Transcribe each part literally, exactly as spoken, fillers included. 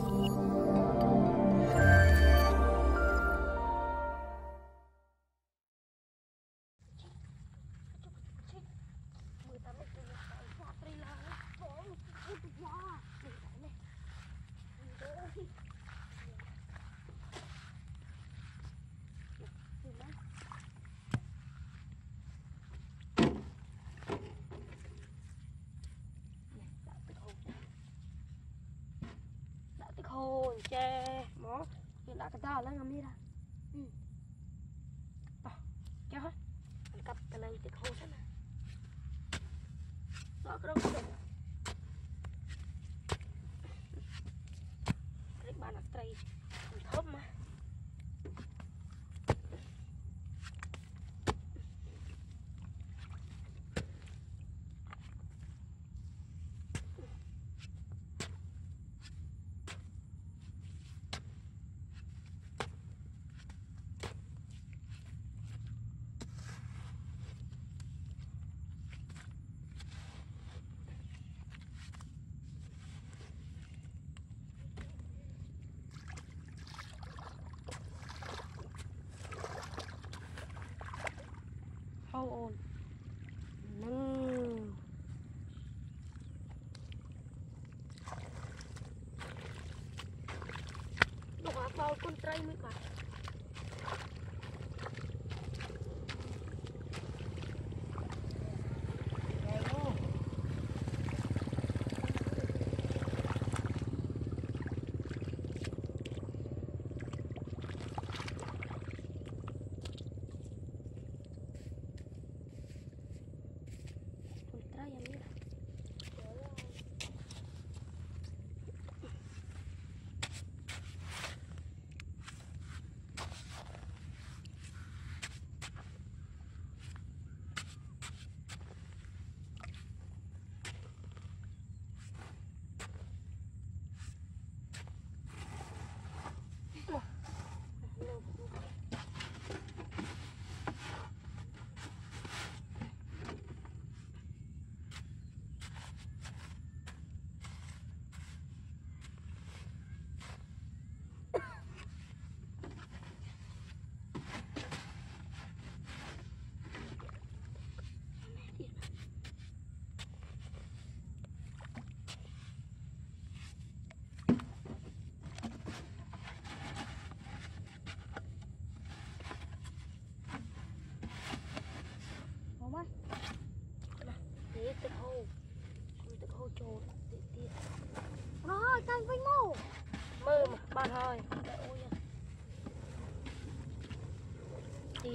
Nó đã cái đó lấy ngâm đi ra, ừ, to, kéo hết, mình cặp cái này thì khô thế này, đó cái đó được, cái bàn là tray, thấp mà, hold on. Rồi, canh vinh mô mơ mà, bạn ơi đi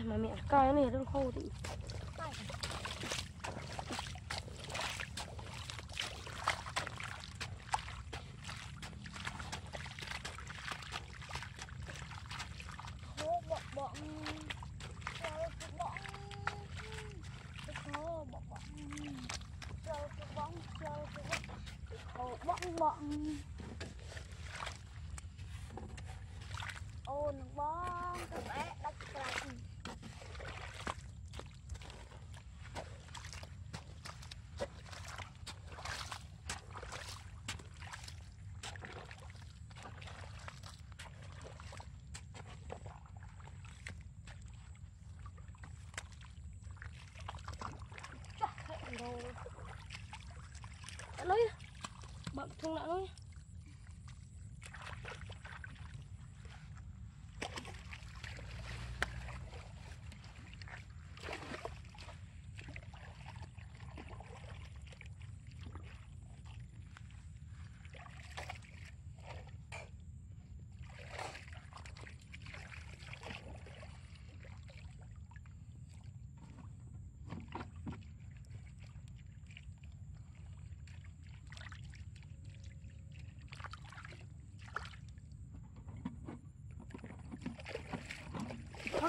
mà mẹ coi này đang khô thì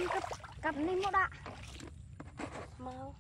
Con cặp cặp ninh nó đã mau.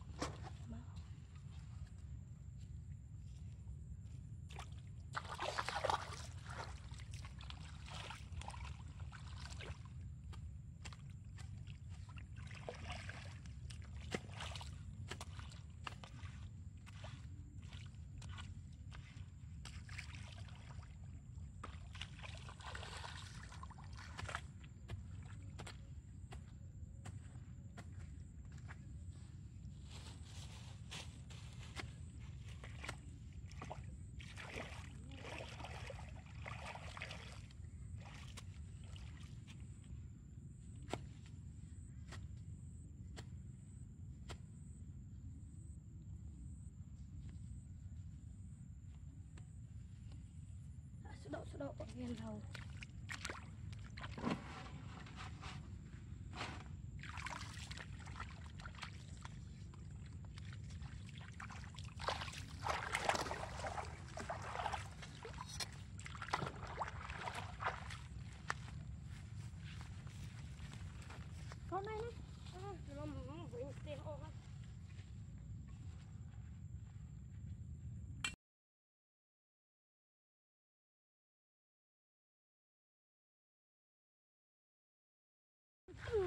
Đậu sữa đậu viên đầu con này đấy, nó nó với tiền ô á. Hãy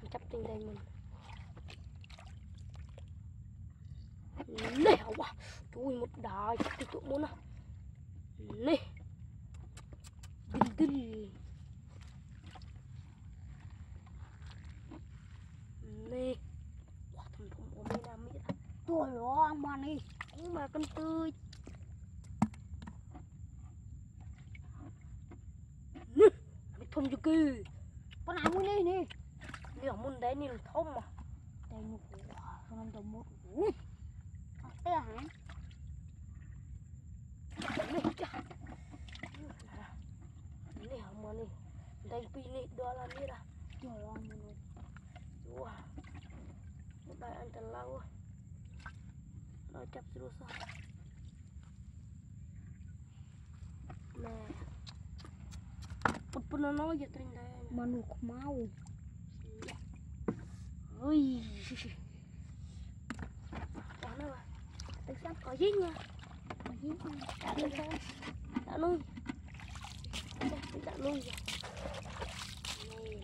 Với chấp trên đây mình nè quá chui một đại cái chỗ muốn à nè đinh đinh nè quá thằng thằng của mình làm gì đó tôi lo mà nè nhưng mà con tươi nè mình thùng cho kì con nào muốn đi đi đi ở môn đấy đi là thông mà đây một con ăn tôm một ui té hả đi ở môn đi đây pin đi đó là đi ra trời ơi mình wow một đại ăn tần lao rồi nó chặt rồi sao nè Pun nol je terindah. Manuk mau. Oi. Mana lah? Tersap kojinya. Tak nung, tak nung, tak nung je. Nih,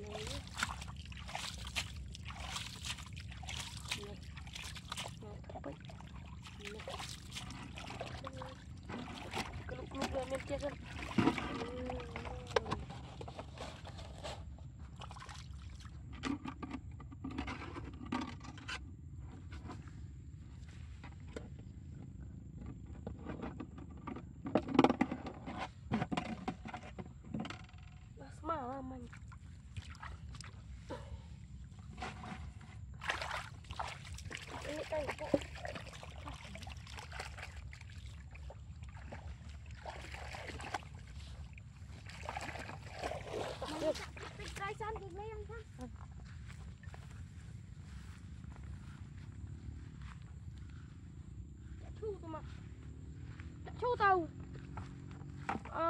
nih. Keluk-keluk yang mencakap. Chú tàu à.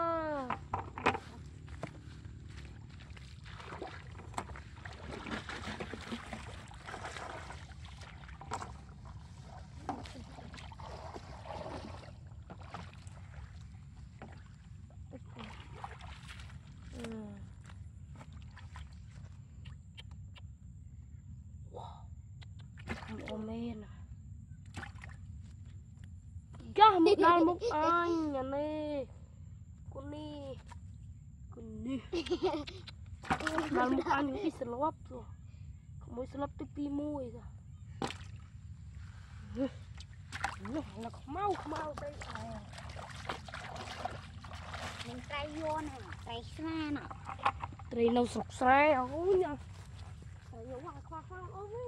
Một đau một ai nhà này con đi con đi đau một ai những cái slop rồi không muốn slop tới pi môi rồi nó là mau mau đây ត្រីស្វាណាត្រីនៅស្រុកស្រែអូយអើយយកមកខ្វះផងអូយ